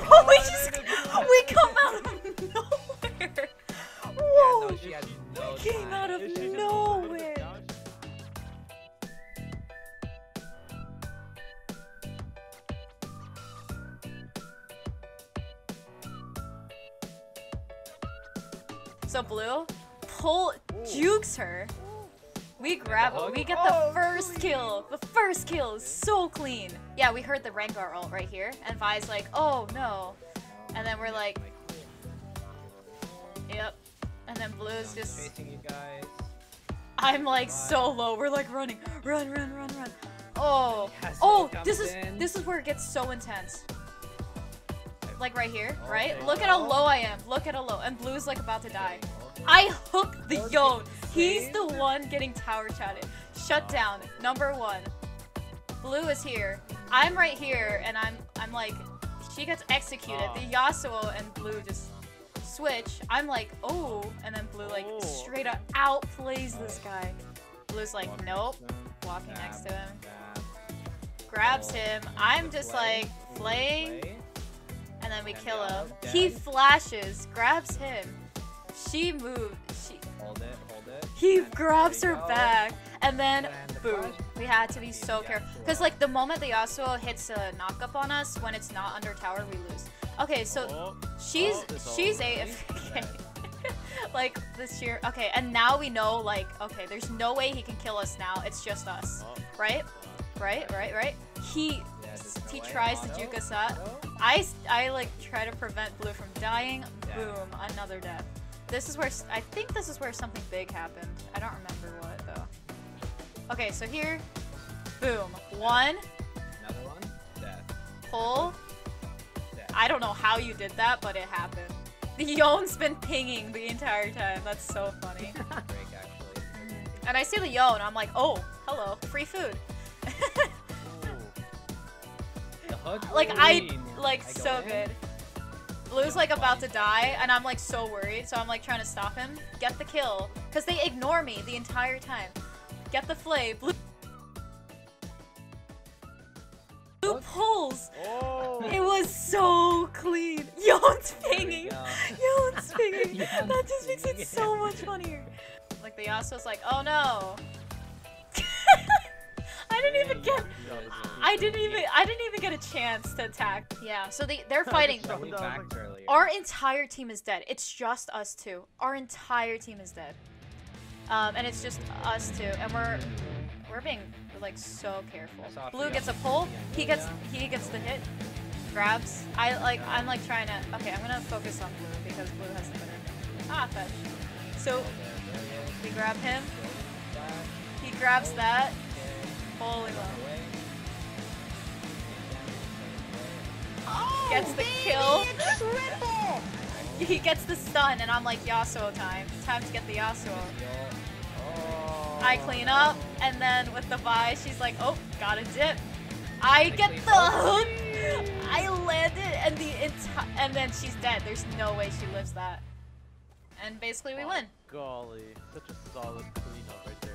Oh, we come out of nowhere! Whoa! Yeah, no, we came out of nowhere! So Blue jukes her. We grab her. We get the first kill. The first kill is so clean. Yeah, we heard the Rengar ult right here. And Vi's like, oh no. And then we're like, yep. And then Blue's just, I'm like so low. We're like running. Run, run, run, run. Oh. Oh, this is where it gets so intense. Like right here, right? Look at how low I am. Look at how low. And Blue's like about to die. I hooked the Yone. He's the one getting tower chatted. Shut down. Number one. Blue is here. I'm right here, and I'm like, she gets executed. The Yasuo and Blue just switch. I'm like, oh, and then Blue like straight up outplays this guy. Blue's like, nope. Walking next to him. Grabs him. I'm just like playing. And then we kill him. He flashes, grabs him. She moved. She hold it. He grabs her back, and then boom. We had to be so careful because, like, the moment the Yasuo hits a knockup on us, when it's not under tower, we lose. Okay, so she's AFK. Like this year. Okay, and now we know. Like, okay, there's no way he can kill us now. It's just us, right? Right. He tries to juke us up. I like try to prevent Blue from dying. Boom, another death. This is where I think this is where something big happened. I don't remember what though. Okay, so here, boom, one, another one, death. Pull. Death. I don't know how you did that, but it happened. The Yone's been pinging the entire time. That's so funny. And I see the Yone. I'm like, oh, hello, free food. Like so good. Blue's like about to die, and I'm like so worried, so I'm like trying to stop him. Get the kill, cause they ignore me the entire time. Get the flay. Blue pulls. Oh. It was so clean. Yone's pinging. Yone's pinging. That just makes it so much funnier. Like the Yasuo's like, oh no. I didn't even get a chance to attack. Yeah, so they're fighting. Our entire team is dead. It's just us two. Our entire team is dead. And it's just us two, and we're being like so careful. Blue gets a pull. He gets the hit. Grabs. I'm like trying to. Okay, I'm gonna focus on Blue because Blue has the better. Fetch. So we grab him. He grabs that. Holy oh, gets the kill. He gets the stun, and I'm like, Yasuo time. It's time to get the Yasuo. I clean up, and then with the Vi, she's like, oh, gotta dip. I get the hook. I land it, and then she's dead. There's no way she lives that. And basically, we win. Golly, such a solid cleanup right there.